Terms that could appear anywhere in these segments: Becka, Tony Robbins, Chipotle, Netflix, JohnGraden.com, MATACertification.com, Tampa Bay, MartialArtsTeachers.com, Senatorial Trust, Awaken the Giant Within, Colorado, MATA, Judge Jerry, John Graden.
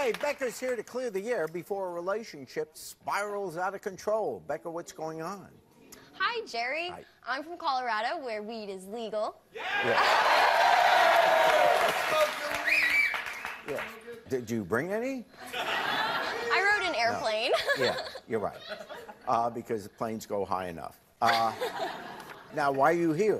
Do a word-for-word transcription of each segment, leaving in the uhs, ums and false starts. Okay, Becca's here to clear the air before a relationship spirals out of control. Becca, what's going on? Hi, Jerry. Hi. I'm from Colorado, where weed is legal. Yeah! yeah. Did you bring any? I rode an airplane. No. Yeah, you're right. Uh, because the planes go high enough. Uh, now, why are you here?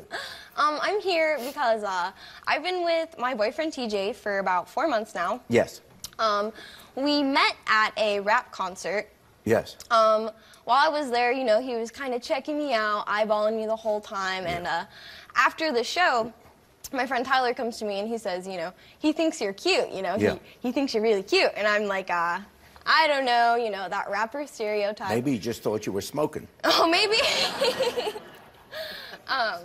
Um, I'm here because uh, I've been with my boyfriend, T J, for about four months now. Yes. Um, we met at a rap concert. Yes. Um, while I was there, you know, he was kind of checking me out, eyeballing me the whole time. Yeah. And uh, after the show, my friend Tyler comes to me and he says, you know, he thinks you're cute, you know. Yeah. He, he thinks you're really cute. And I'm like, uh, I don't know, you know, that rapper stereotype. Maybe he just thought you were smoking. Oh, maybe. um...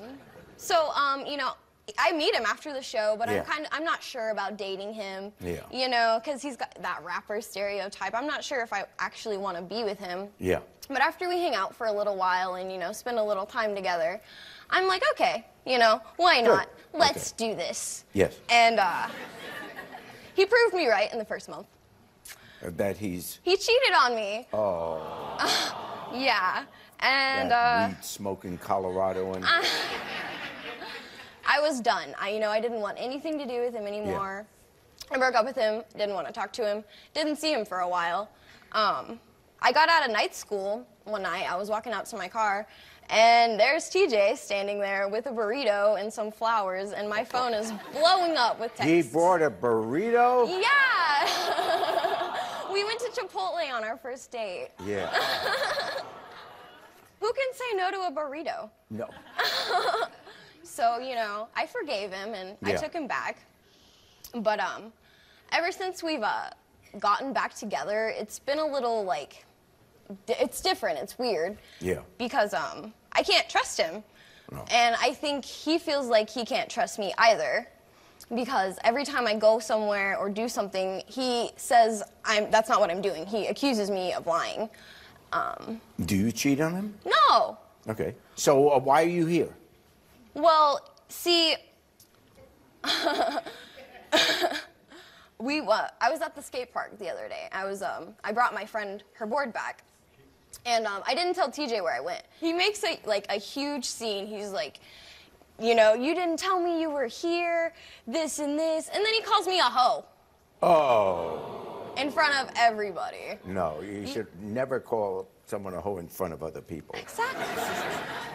So, um, you know, I meet him after the show, but yeah. I'm kind of, I'm not sure about dating him, yeah. you know, because he's got that rapper stereotype. I'm not sure if I actually want to be with him. Yeah. But after we hang out for a little while and, you know, spend a little time together, I'm like, okay, you know, why not? Sure. Let's okay. do this. Yes. And uh, he proved me right in the first month. That he's... He cheated on me. Oh. yeah. And, that uh... weed smoking Colorado and... I... I was done. I, you know, I didn't want anything to do with him anymore. Yeah. I broke up with him, didn't want to talk to him, didn't see him for a while. Um, I got out of night school one night. I was walking out to my car, and there's T J standing there with a burrito and some flowers, and my phone is blowing up with texts. He brought a burrito? Yeah. We went to Chipotle on our first date. Yeah. Who can say no to a burrito? No. So, you know, I forgave him, and yeah. I took him back. But um, ever since we've uh, gotten back together, it's been a little, like, d it's different. It's weird. Yeah. Because um, I can't trust him. No. And I think he feels like he can't trust me either. Because every time I go somewhere or do something, he says I'm, that's not what I'm doing. He accuses me of lying. Um, do you cheat on him? No. Okay. So uh, why are you here? Well, see, we, uh, I was at the skate park the other day. I was, um, I brought my friend her board back, and um, I didn't tell T J where I went. He makes, a, like, a huge scene. He's like, you know, you didn't tell me you were here, this and this, and then he calls me a hoe. Oh. In front of everybody. No, you he, should never call someone a hoe in front of other people. Exactly.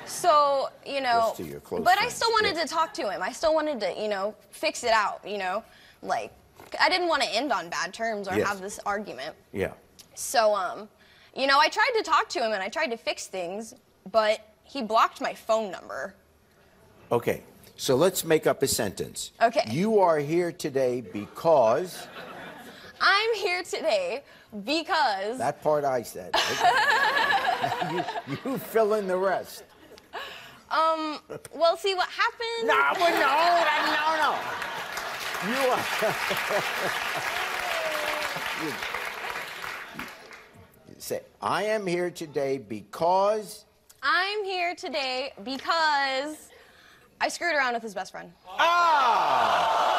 So, you know, but friends. I still wanted yeah. to talk to him. I still wanted to, you know, fix it out, you know, like, I didn't want to end on bad terms or yes. have this argument. Yeah. So, um, you know, I tried to talk to him and I tried to fix things, but he blocked my phone number. Okay, so let's make up a sentence. Okay. You are here today because... I'm here today because... That part I said. Okay. you, you fill in the rest. Um, well, see what happened. No, but no, no, no. You are. you, you say, I am here today because. I'm here today because I screwed around with his best friend. Ah.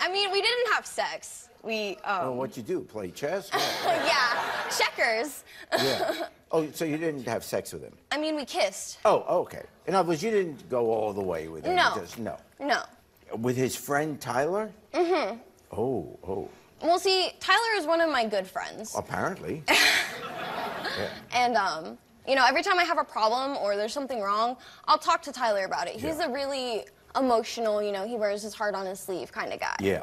I mean, we didn't have sex. We. Um... Well, what'd you do? Play chess? yeah, checkers. Yeah. Oh, so you didn't have sex with him? I mean, we kissed. Oh, okay. In other words, you didn't go all the way with him. No. Just, no. No. With his friend Tyler? Mm-hmm. Oh, oh. Well, see, Tyler is one of my good friends. Apparently. yeah. And, um, you know, every time I have a problem or there's something wrong, I'll talk to Tyler about it. He's yeah. a really emotional, you know, he wears his heart on his sleeve kind of guy. Yeah.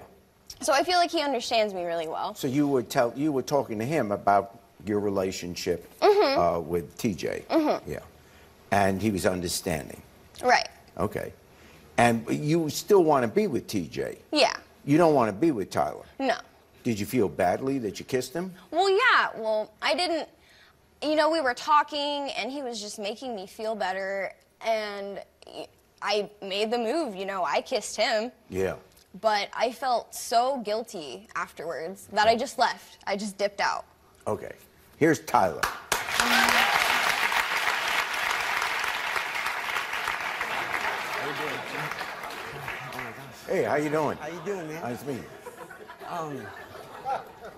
So I feel like he understands me really well. So you were, tell you were talking to him about your relationship mm-hmm. uh, with T J. Mm-hmm. Yeah. And he was understanding. Right. Okay. And you still want to be with T J. Yeah. You don't want to be with Tyler. No. Did you feel badly that you kissed him? Well, yeah. Well, I didn't... You know, we were talking, and he was just making me feel better, and I made the move, you know. I kissed him. Yeah. But I felt so guilty afterwards that I just left. I just dipped out. Okay. Here's Tyler. How you doing, Jim? Oh my gosh. Hey, how you doing? How you doing, man? Nice to meet you. Um,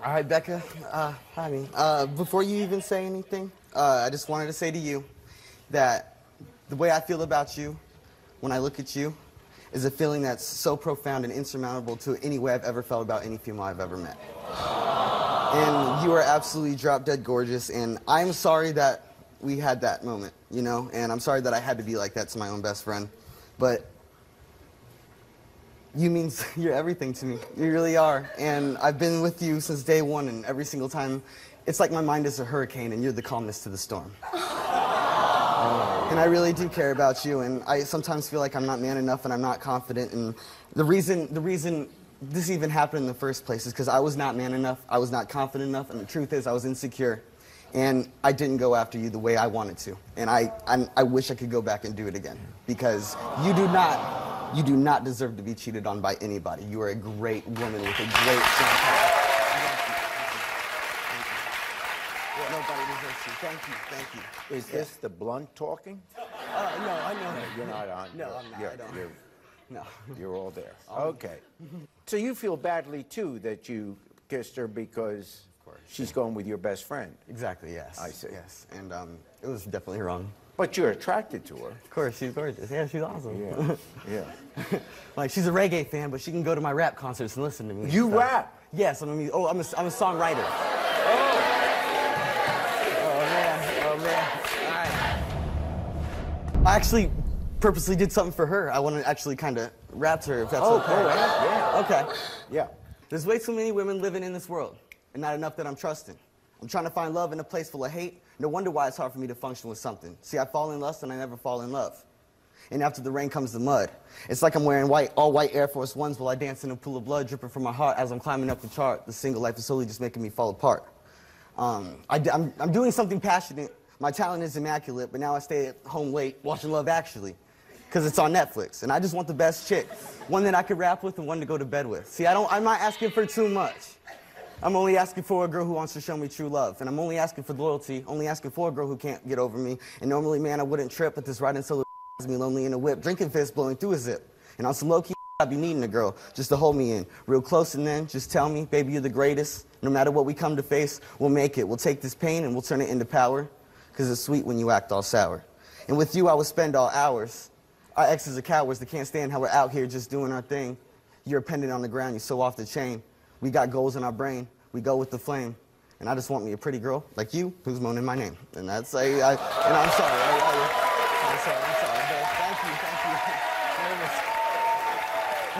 all right, Becca, uh, honey, uh, before you even say anything, uh, I just wanted to say to you that the way I feel about you when I look at you is a feeling that's so profound and insurmountable to any way I've ever felt about any female I've ever met. And you are absolutely drop dead gorgeous, and I'm sorry that we had that moment, you know, and I'm sorry that I had to be like that to my own best friend, but you mean you're everything to me. You really are. And I've been with you since day one, and every single time, it's like my mind is a hurricane and you're the calmness to the storm. Oh. And I really do care about you, and I sometimes feel like I'm not man enough and I'm not confident, and the reason, the reason this even happened in the first place is because I was not man enough, I was not confident enough, and the truth is I was insecure. And I didn't go after you the way I wanted to. And I, I, I wish I could go back and do it again, because you do not, you do not deserve to be cheated on by anybody. You are a great woman with a great sense of humor. Nobody deserves you. Thank you, thank you. Is yeah. this the blunt talking? Uh, no, I know. No, you're not on. No, I'm not. You're, I don't. You're, no. You're all there. Okay. So you feel badly, too, that you kissed her because of course. she's going with your best friend. Exactly, yes. I see. Yes, and um, it was definitely wrong. But you're attracted to her. Of course, she's gorgeous. Yeah, she's awesome. Yeah, yeah. Like, she's a reggae fan, but she can go to my rap concerts and listen to me. You rap? Yes, I'm a, oh, I'm a, I'm a songwriter. Oh. Oh, man, oh, man. All right. I actually purposely did something for her. I want to actually kind of rap to her, if that's okay. Oh, yeah, yeah. Okay. Yeah. There's way too many women living in this world, and not enough that I'm trusting. I'm trying to find love in a place full of hate. No wonder why it's hard for me to function with something. See, I fall in lust and I never fall in love. And after the rain comes the mud. It's like I'm wearing white, all white Air Force Ones while I dance in a pool of blood dripping from my heart as I'm climbing up the chart. The single life is slowly just making me fall apart. Um, I, I'm, I'm doing something passionate. My talent is immaculate, but now I stay at home late watching Love Actually, because it's on Netflix. And I just want the best chick, one that I could rap with and one to go to bed with. See, I don't, I'm not asking for too much. I'm only asking for a girl who wants to show me true love. And I'm only asking for loyalty, only asking for a girl who can't get over me. And normally, man, I wouldn't trip, but this riding solo has me lonely in a whip, drinking fist, blowing through a zip. And on some low-key, I'd be needing a girl just to hold me in real close, and then just tell me, baby, you're the greatest. No matter what we come to face, we'll make it. We'll take this pain and we'll turn it into power, because it's sweet when you act all sour. And with you, I would spend all hours. Our exes are cowards that can't stand how we're out here just doing our thing. You're a pendant on the ground, you're so off the chain. We got goals in our brain. We go with the flame. And I just want me a pretty girl like you who's moaning my name. And that's, I, I, and I'm sorry. I, I, I'm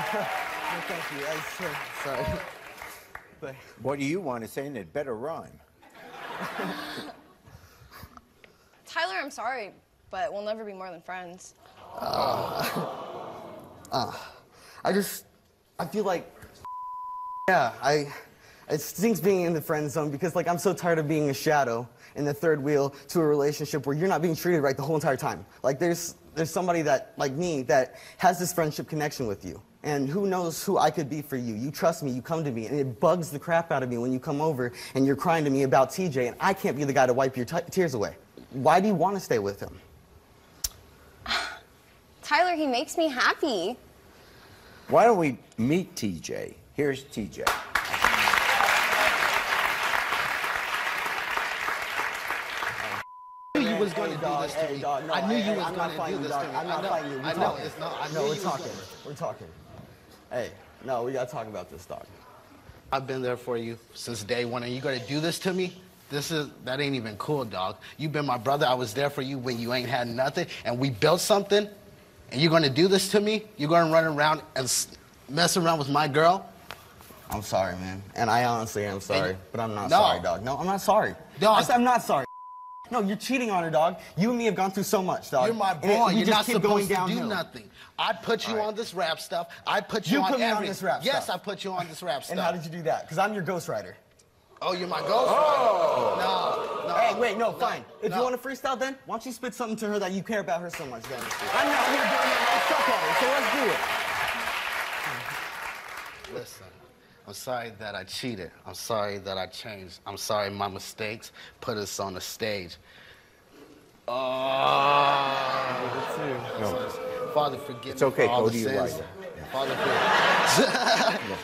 sorry, I'm sorry. But thank you, thank you. Well, thank you, I'm sorry. But what do you want to say in it? Better rhyme. Tyler, I'm sorry, but we'll never be more than friends. Uh, uh, I just, I feel like, yeah, I, it stinks being in the friend zone, because like I'm so tired of being a shadow and the third wheel to a relationship where you're not being treated right the whole entire time. Like there's, there's somebody that, like me, that has this friendship connection with you. And who knows who I could be for you. You trust me, you come to me, and it bugs the crap out of me when you come over and you're crying to me about T J, and I can't be the guy to wipe your t tears away. Why do you want to stay with him? Tyler, he makes me happy. Why don't we meet T J? Here's T J. I knew you was going to do this to me. I knew you was going to do this to me. I'm not fighting you. I know. It's not. I know. We're talking. We're talking. Hey, no, we got to talk about this, dog. I've been there for you since day one, and you're going to do this to me? This is, that ain't even cool, dog. You've been my brother. I was there for you when you ain't had nothing, and we built something, and you're going to do this to me? You're going to run around and mess around with my girl? I'm sorry, man. And I honestly am sorry, and, but I'm not no. sorry, dog. No, I'm not sorry. Dog. I, I'm not sorry. No, you're cheating on her, dog. You and me have gone through so much, dog. You're my boy. It, you you're just not keep supposed going to do nothing. I put you right. on this rap stuff. I put you, you on everything. You put me on this rap yes, stuff. Yes, I put you on this rap stuff. And how did you do that? Because I'm your ghostwriter. Oh, you're my ghostwriter? Oh. No, no. Hey, wait, no, no fine. If no. you want to freestyle, then, why don't you spit something to her that you care about her so much, then? I'm not here doing that. Suck at her, so let's do it. Listen. I'm sorry that I cheated. I'm sorry that I changed. I'm sorry my mistakes put us on the stage. Oh. No. Father, forgive me. It's okay, Cody, you're right. Father, forgive me.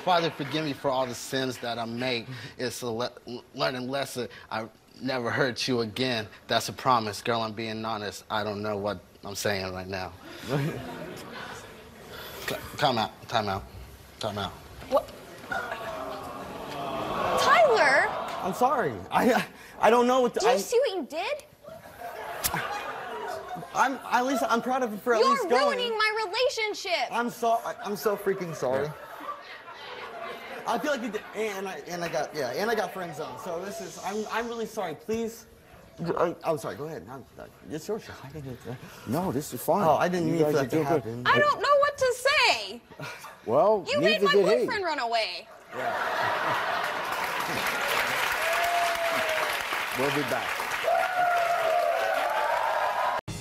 Father, forgive me for all the sins that I make. It's a le learning lesson. I never hurt you again. That's a promise. Girl, I'm being honest. I don't know what I'm saying right now. Time out. Time out. Time out. What? Tyler! I'm sorry. I, I don't know what the... Do you I... see what you did? I'm, at least I'm proud of you for at You're least going. You're ruining my relationship. I'm so, I'm so freaking sorry. I feel like you did, and I, and I got, yeah, and I got friend zoned. So this is, I'm, I'm really sorry. Please, I, I'm sorry. Go ahead. I'm, it's your show. I didn't. Uh, no, this is fine. Oh, I didn't you mean for that to happen. I don't know what to say. Well, you made my boyfriend hate. run away. Yeah. We'll be back.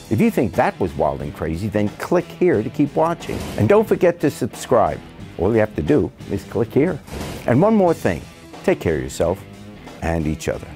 If you think that was wild and crazy, then click here to keep watching. And don't forget to subscribe. All you have to do is click here. And one more thing, take care of yourself and each other.